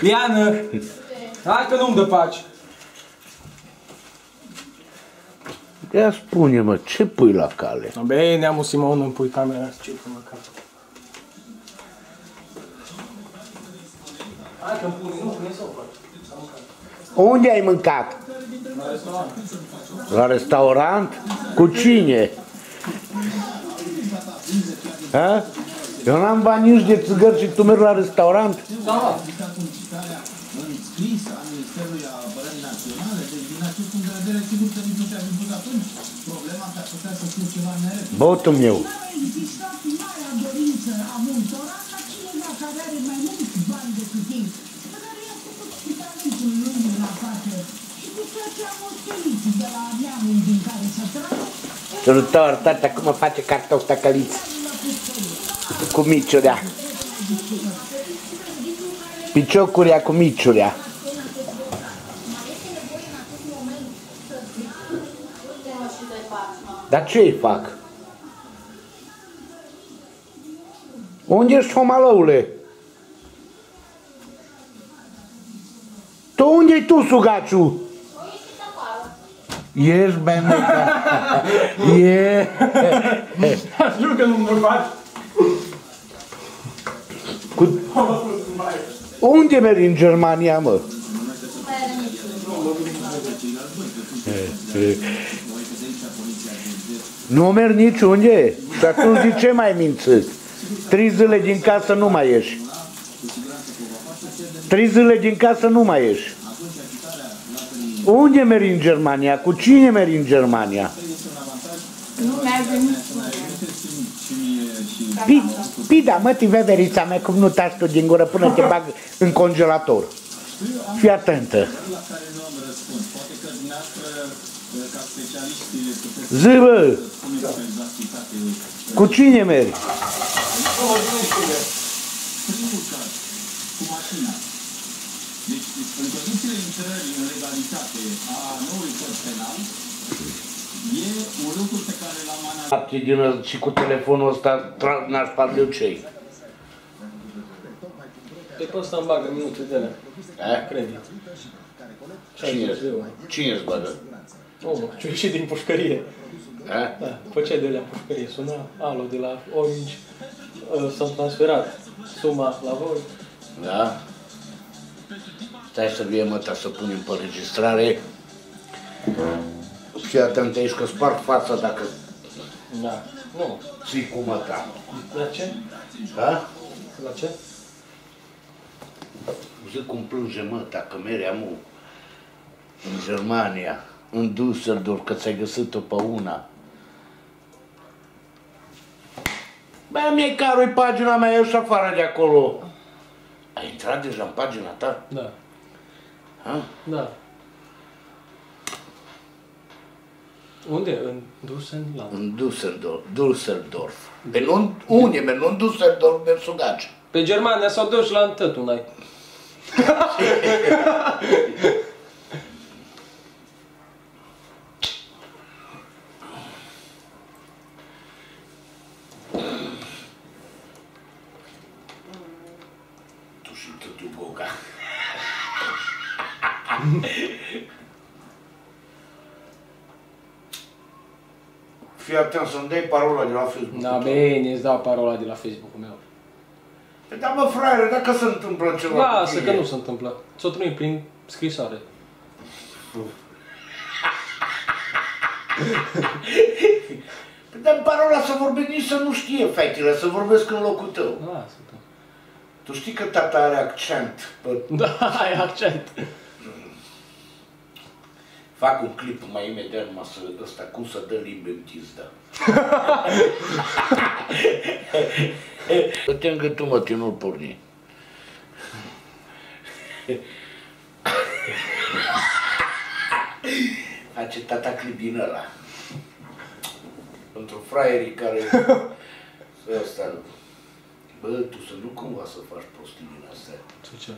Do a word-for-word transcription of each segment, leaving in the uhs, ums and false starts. Liana, hai că nu-mi dă pace. Ia spune-mă, ce pui la cale? Băi, neamul Simon îmi pui camera, ce pui la cale? Hai că-mi pune, nu, nu-i s-o fac. Unde ai mâncat? La restaurant. La restaurant? Cu cine? Ha? Eu n-am bani nici de țigări și tu mergi la restaurant? Da. Botul meu. Sărutor, tata, cum mă face cartofi tacăliți? Cu miciurea. Piciocuria cu miciurea. Dar ce îi fac? Unde ești, homalăule? Tu unde-i tu, sugaciu? Ești, băi, măica. Eee. Știu că nu-mi urmați. Unde mergi în Germania, mă? Nu merg niciunde. Și atunci de ce mai mințesc? Trei zile din casă nu mai ieși. Trei zile din casă nu mai ieși. Unde mergi în Germania? Cu cine mergi în Germania? Nu merg niciunde. Pida, mă, ti veverița mea, cum nu tași tu din gură până te bag în congelator. Fii atentă. Zi, bă! Cu cine mergi? Primul caz, cu mașina. Deci, în condițiile intrării în legalitate a noului cod penal, e un lucru pe care l-am analizat. Și cu telefonul ăsta n-aș parle eu ce-i. Pe pe ăsta-mi bagă minute de alea. Credit. Cine îți bagă? Omul, ce-o ieșit din pușcărie. Da, făcea de alea pușcărie, suna alo de la Orange, s-au transferat suma la voi. Da. Stai să viem ăta să punem pe registrare. Fii atent aici că sparg fața dacă... Da, nu. Ții cu măta. La ce? Da? La ce? Zic cum plânge măta, că mere amu în Germania. În Düsseldorf, că ți-ai găsit-o pe una. Bă, mie carul-i pagina mea, eu și afară de acolo. Ai intrat deja în pagina ta? Da. Ha? Da. Unde? În Düsseldorf? În Düsseldorf. Düsseldorf. Pe unde merg? În Düsseldorf, merg sugaci. Pe Germania s-au dus la întât, unai. Fii atent să-mi dai parola de la Facebook. Da, bine, îți dau parola de la Facebook-ul meu. Păi da, mă, fraiere, dacă se întâmplă ceva. Lasă că nu se întâmplă. Ți-o trimit prin scrisoare. Păi da, parola să vorbesc nici să nu știe, fetele, să vorbesc în locul tău. Lasă-te. Tu știi că tata are accent. Da, ai accent. Fac un clip mai imediat, masă, ăsta, cum să dă limbi în tizda. Dă-te în gâtul, mă, nu-l porni. Face tata clip din ăla. Pentru fraierii care... Ăsta... Bă, tu să nu cumva să faci prostii din astea. Ce?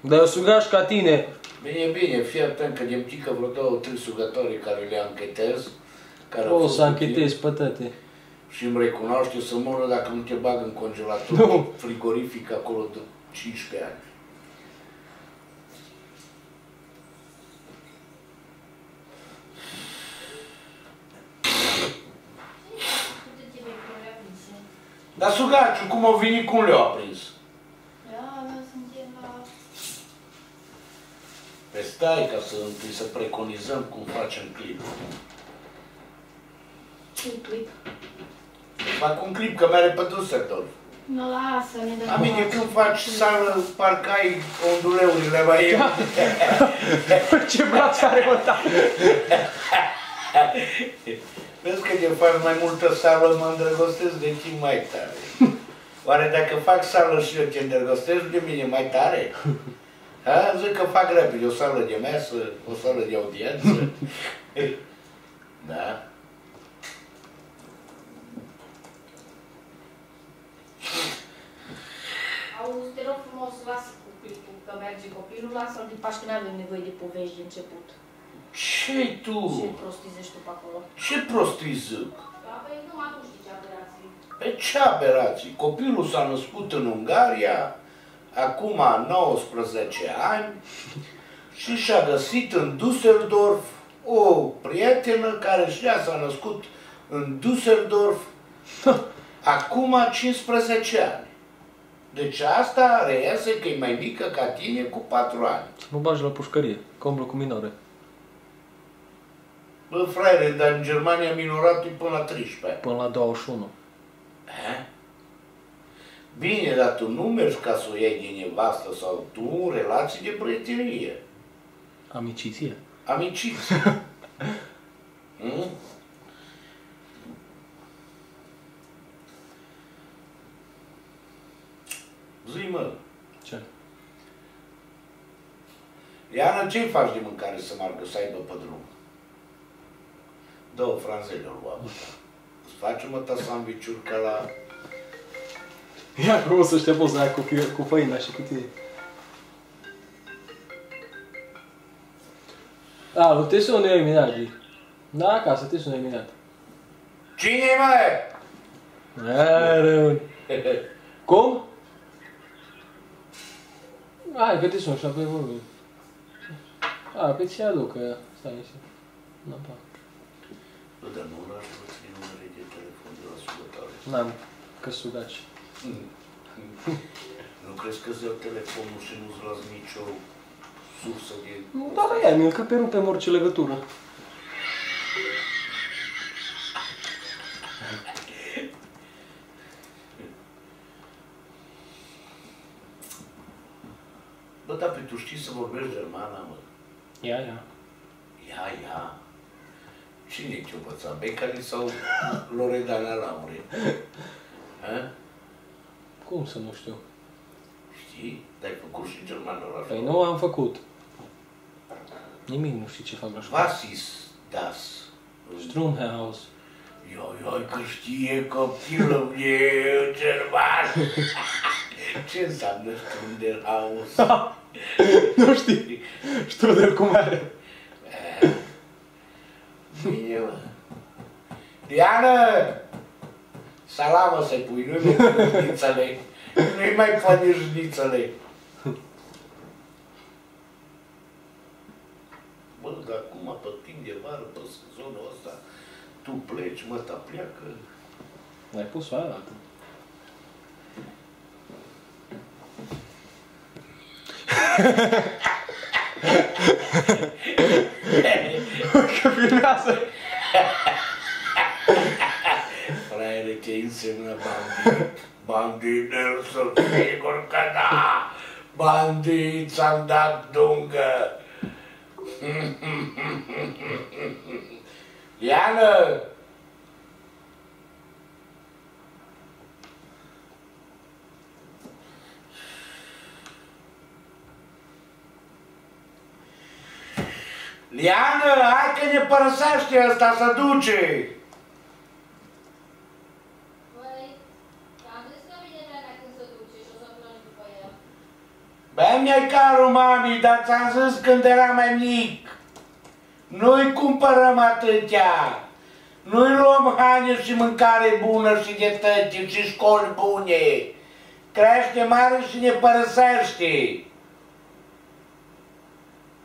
Dar eu sugaș ca tine. Bine, bine, fii atent că de pică vreo două, trei sugătorii care le anchetez. Care o să anchetez, pătate. Și îmi recunoaște să moră dacă nu te bag în congelator, frigorific acolo de cincisprezece ani. Dar sugaciul, cum au venit, cum le-au aprins? Da, noi suntem la... Păi stai, ca să, să preconizăm cum facem clipul. Ce clip? Fac un clip, că mi-are pe Düsseldorf. Nu, lasă-ne de acolo. Amine, când faci sală, parcă ai onduleurile la el. Ce braț are ăsta! Vezi că de faci mai multă sală, mă îndrăgostesc de tine mai tare. Oare dacă fac sală și eu te îndrăgostesc de mine mai tare? Ha? Zic că fac repede o sală de masă, o sală de audiență. Da? Auzi, te rog frumos, lasă copilul, că merge copilul, lasă-l din pași, că n-avem nevoie de povești de început. Ce-i tu? Ce prostizești tu pe acolo? Ce prostizic? Da, păi nu, atunci de ce aberații. Păi ce aberații? Copilul s-a născut în Ungaria, acum nouăsprezece ani, și și-a găsit în Düsseldorf o prietenă care și ea s-a născut în Düsseldorf acum cincisprezece ani. Deci asta reiese că e mai mică ca tine cu patru ani. Nu bagi la pușcărie, că umblă cu minore. Bă, fraiere, dar în Germania minoratul e până la treisprezece. Până la douăzeci și unu. He? Bine, dar tu nu mergi ca să o iei din nevastă sau tu, relații de prietenie. Amiciție. Amiciție. Hmm? Zi, mă. Ce? Iana, ce-i faci de mâncare să margă să aibă pe drum? Două franzele ori luam. Îți faci, mă, ta sandwich-uri ca la... Ia, vreau să știa poza aia cu, cu făina și cu tine. A, nu te sună eliminat, zi. Da, acasă, te sună eliminat. Cine, mă? Aia, rău. Cum? Hai, că te sun și apoi vorbim. A, că ți-i aduc, că stai așa. N-apar. Bă, dar nu lași puțin numere de telefon de la sugătoare. N-am, că sugaci. Nu crezi că-ți iau telefonul și nu-ți las nicio sursă de... Dar aia mi-l, că perupem orice legătură. Bă, dar pe tu știi să vorbești germana, mă? Ia, ia. Ia, ia. Cine te-o învăța? Becali sau Loredana Laure? Ha? Cum să nu știu? Știi? Dar ai făcut și germanul la școală. Păi nu am făcut. Nimic nu știi ce fac la școală. Was ist das? Strumhaus. Ioi, ioi, că știe copilul meu german! Ce înseamnă Strunderhaus? Nu știi. Strunder cum are. Bine, mă. Diana! Salamă să-i pui, nu-i mai pune jnițele. Nu-i mai pune jnițele. Bă, dar acum, pe timp de vară, pe sezonul ăsta, tu pleci, mă, ta pleacă. N-ai pus o altă. Că filmează! Fraiere, ce însemnă bandit? Bandit, Nelson, sigur că da! Bandit, ți-am dat dungă! Iană! Liană, hai că ne părăsește asta, să duce! Băi, am zis că vine vremea când se duce și o să plângi după el. Băi, mi-ai carul, mami, dar ți-am zis când era mai mic. Nu-i cumpărăm atâtea. Nu-i luăm haine și mâncare bună și de tăti și școli bune. crește mare și ne părăsește.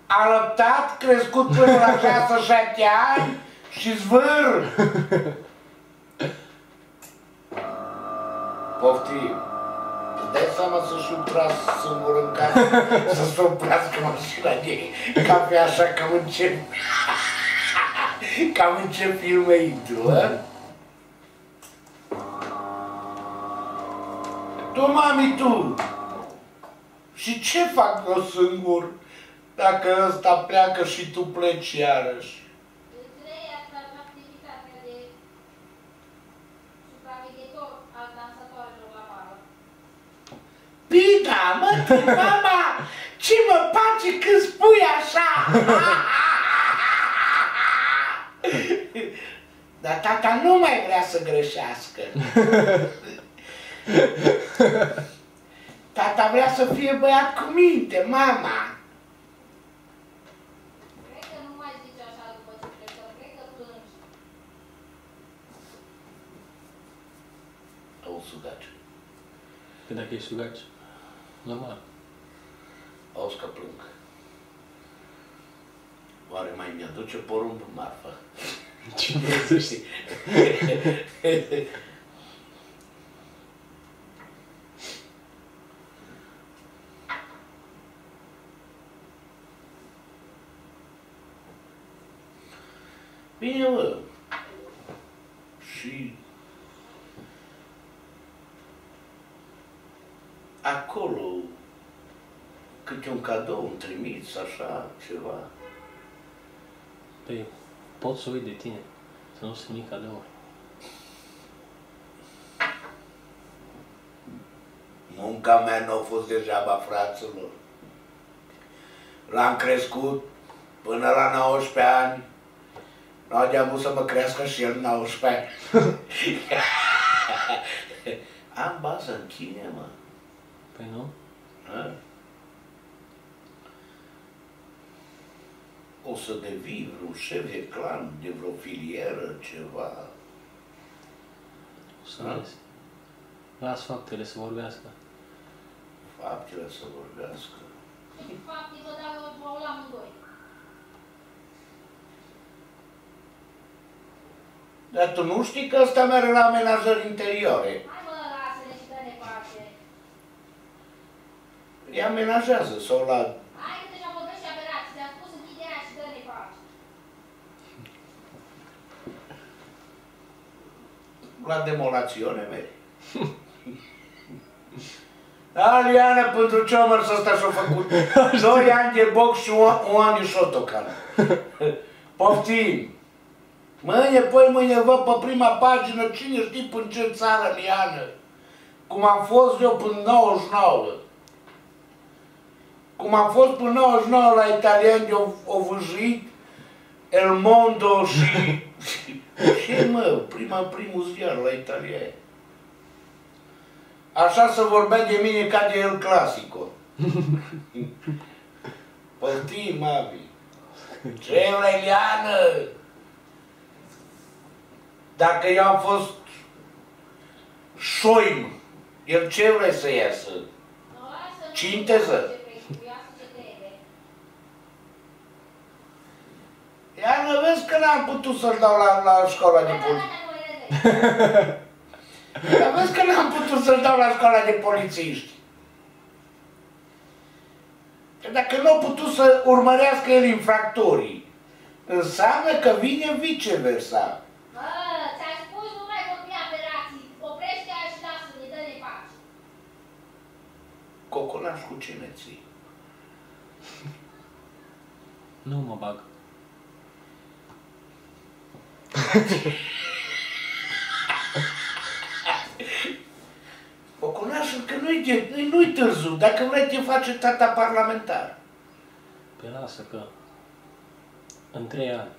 A lăptat, crescut până la șase șapte ani și zvâr. Poftim. Îți dai seama să-și uprească sâmbur în casă, să-și uprească mașina de cafea, așa cam în ce... cam în ce filme intru, a? Tu, mami, tu! Și ce fac eu singur dacă ăsta pleacă și tu pleci iarăși? Bina, mă, mama, ce mă pace când spui așa? Dar tata nu mai vrea să greșească. Tata vrea să fie băiat cu minte, mama. Cred că nu mai zici așa după ce plecăm, cred că plângi. Au sugaci. Că dacă ești sugaci? Normal. Auzi că plâng. Oare mai mi-aduce porumb în marfă? Ce vrei să știi? Bine, bă. Și... acolo, câte un cadou îmi trimiți, așa, ceva. Păi, pot să uit de tine, să nu-ți trimit cadouri. Munca mea n-a fost degeaba, fraților. L-am crescut până la nouăsprezece ani. N-au de avut să mă crească și el nouăsprezece ani. Am bază în tine, mă. Păi nu? A? O să devii vreun șef de clan, de vreo filieră, ceva. O să vezi. Las faptele să vorbească. Faptele să vorbească. Faptele vă dau la amândoi. Dar tu nu știi că ăsta merge la amenajări interioare? Îi amenajează sau la... Hai că deja vorbești și aperați, le-a spus închiderea și dă-ne pace. La demolațiune mele. Aliana, pentru ce omăr să ăsta și-a făcut? Doi ani de box și un an de șotocan. Poftim! Mâine, poi mâine văd pe prima pagină cine știi până ce țară, Aliana. Cum am fost eu până nouăzeci și nouă. Cum am fost până nouăzeci și nouă la italiani, au vâjit El Mondo și... Ce mă, prima, primul ziar la italiani. Așa se vorbea de mine ca de El Clasico. Pătii, mami. Ce Eliană! Dacă eu am fost șoim, el ce vrei să iasă? Cinteză? Iar nu vezi că n-am putut să-l dau la, la școala de poliție. Iar vezi că n-am putut să-l dau la școala de polițiști. Că dacă nu au putut să urmărească el infractorii, înseamnă că vine viceversa. Bă, ți-ai spus, nu mai copii aperații. Oprește aia și lasă-ne, dă-ne pace. Coconaș cu cine ții? Nu mă bag. Coconașul, că nu-i nu târziu, dacă vrei te face tata parlamentar. Păi lasă că în trei ani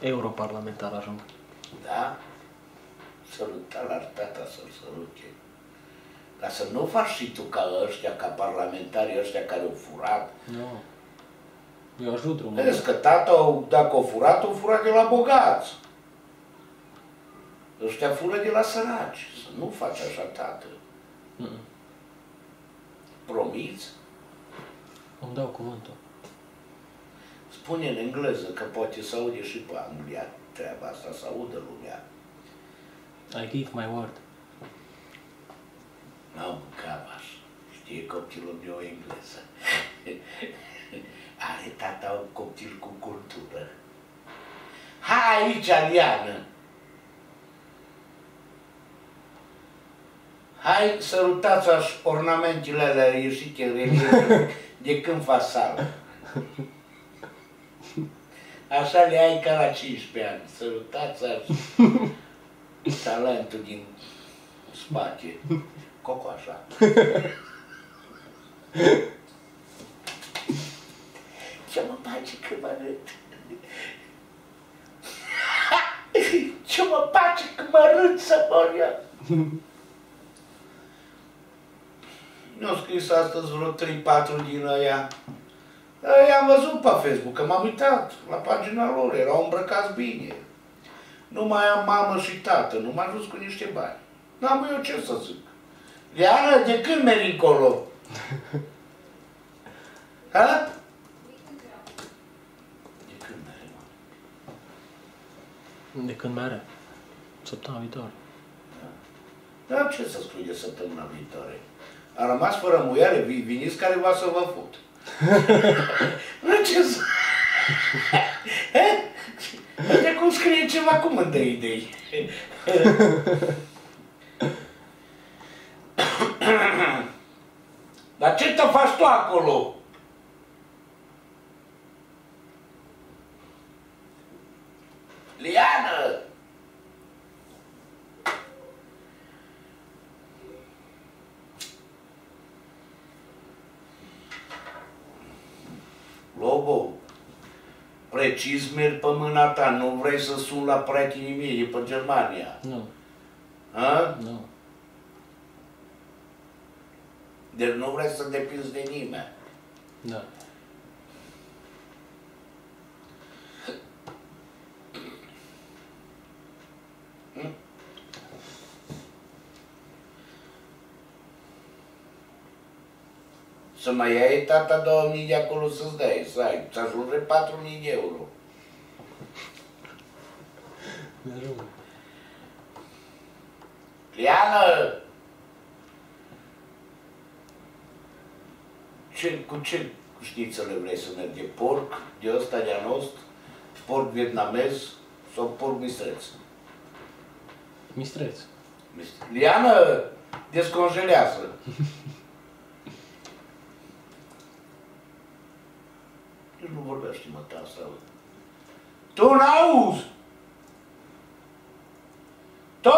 europarlamentar ajung. Da? Săruta la tata să-l sărute. Ca să nu faci și tu ca ăștia, ca parlamentarii ăștia care au furat. Nu. Eu ajut România. Vezi că tata, dacă o furat, o furat de la bogați. Ăștia fură de la săraci. Să nu faci așa, tată. Mm. Promiți? Îmi dau cuvântul. Spune în engleză, că poate să aude și pe Anglia treaba asta, să audă lumea. I give my word. N-au mâncat așa. Știe copilul meu engleză. Are tata un copil cu cultură. Hai aici, Aliană! Hai sărutați ornamentele alea ieșite de, de când faci sală. Așa le ai ca la cincisprezece ani. Sărutați talentul din spate. Coco așa. Ce mă place că mă arăt? Ce mă place că mă arăt să mor eu? Mi-au scris astăzi vreo trei patru din aia. I-am văzut pe Facebook, că m-am uitat la pagina lor, erau îmbrăcați bine. Nu mai am mamă și tată, nu m-am dus cu niște bani. N-am eu ce să zic. Iară, de când merg încolo? Ha? De când merg, mă? De când merg? Săptămâna viitoare. Da. Dar ce să spui de săptămâna viitoare? A rămas fără muiare, viniți careva să vă fut. Nu ce să... Uite cum scrie ceva, cum îmi dă idei. Dar ce te faci tu acolo? Liana! Lobo, precis merg pe mâna ta, nu vrei să sun la prietenii mei, e pe Germania. Nu. Ha? Nu. Deci nu vrei să depinzi de nimeni. Da. Hm? Să mai iei tata două mii de acolo să-ți dai, să ai, să ajunge patru mii de euro. Ne rog. Liana! Ce, cu ce șnițele vrei să mergi? De porc, de ăsta de nostru, porc vietnamez sau porc mistreț? Mistreț. Liana, descongelează! Nici nu vorbește, mă, ta asta. Tu n-auzi! Tu!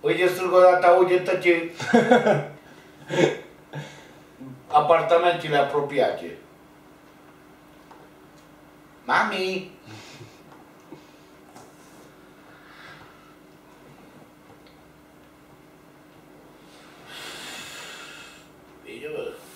Uite, strâng o dată, aude tăte... apartamentele apropiate. Mami! Bine, bă.